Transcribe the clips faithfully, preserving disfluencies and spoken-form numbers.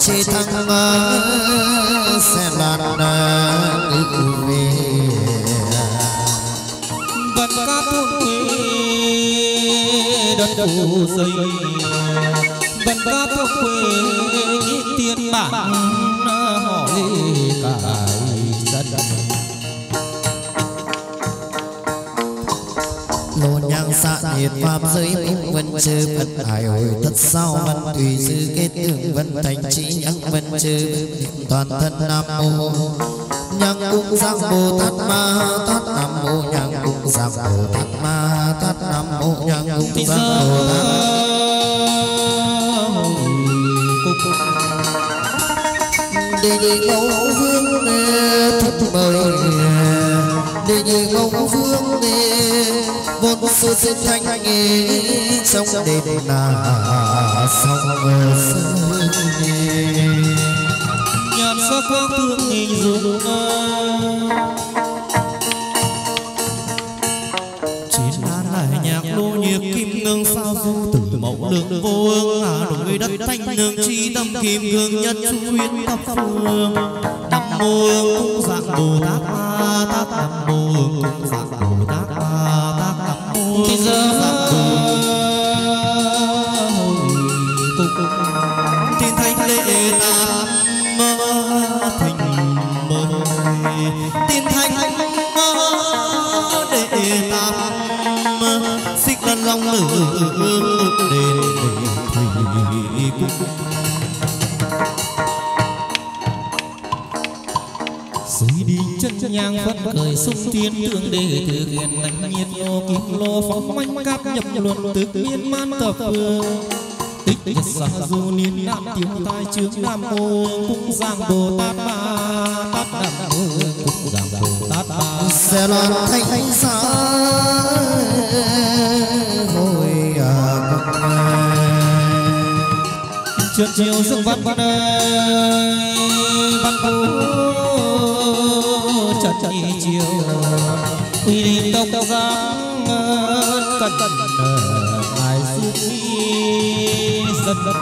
Chị thăng sẽ là nàng về vẫn các thôn quê đất phủ xây vẫn các thôn quê tiền bạc hỏi cả dân lô nhang xạ nhiệt pháp giới binh vân chư Phật hải hồi tất sao văn tùy dư kết tường vân thành trí nhãng vân chư toàn thân nam mô nhang cung giác bồ tát ma thoát nam mô nhang cung giác bồ tát ma thoát nam mô nhang cung giác bồ tát đề mẫu vương thất mời đề mẫu vương vốn sư sinh thanh nghề trong đêm là sông sơn nhàn sắc quang thương nhìn dung chín an lại nhạc lô nhiệt kim ngưng sao du tử mẫu lượng vô ương hà đổi đất thanh nương chi tâm kim cương nhân chu huyên tập phương tâm mô cũng dạng bồ tát ma tát tâm mô cũng dạng bồ tát ma thì giờ thì thanh lệ tam mơ thành mơ tiên thanh mơ đệ tam mơ xích lân long nữ đền thủy suy đi chân nhang phất cười sung thiên tương đề từ thiền lãnh nhiệt lô kim lô phóng manh cáp nhập luật tứ biên man tập tích tích sở du niên nam tiểu tai chướng nam mô cung giang bồ tát ma tát nam mô cung giang bồ tát ma sẽ loan thanh xa hồi trượt chiều dương văn văn văn vũ chật chiều quy định tông giang cẩn cẩn ngài suy dân dân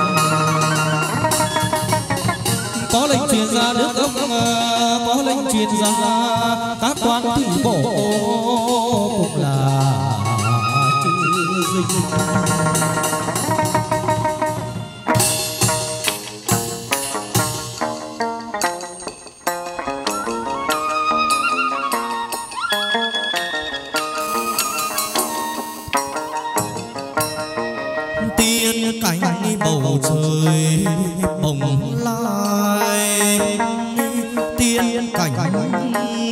có lệnh truyền ra nước ông có lệnh truyền ra các quan thủy bộ cũng là chữ dịch bầu trời bồng lai tiên cảnh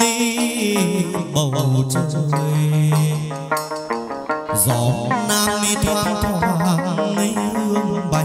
nghi bầu trời gió nam đi thoang thoảng ngây hương bay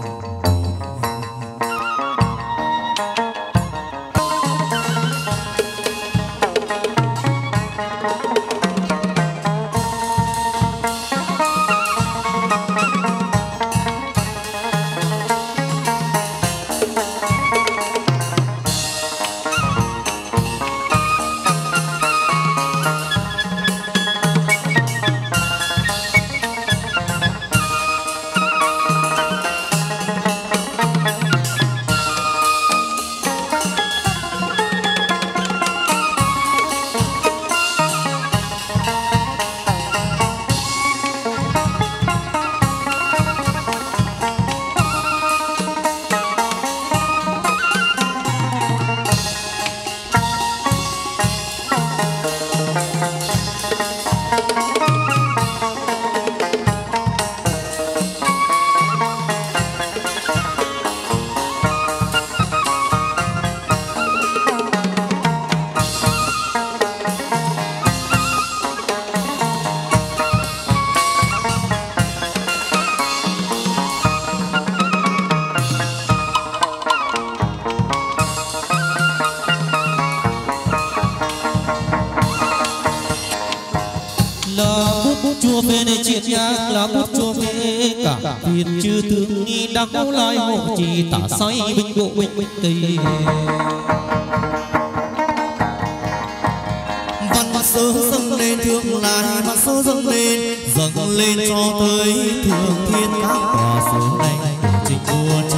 đau lai hộ trì tả say bình bộ bình bình tây văn mặt sơ dâng lên thương lại mặt sơ dâng lên dâng lên cho tới thương thiên các và sơ này chỉ vua cha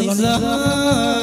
is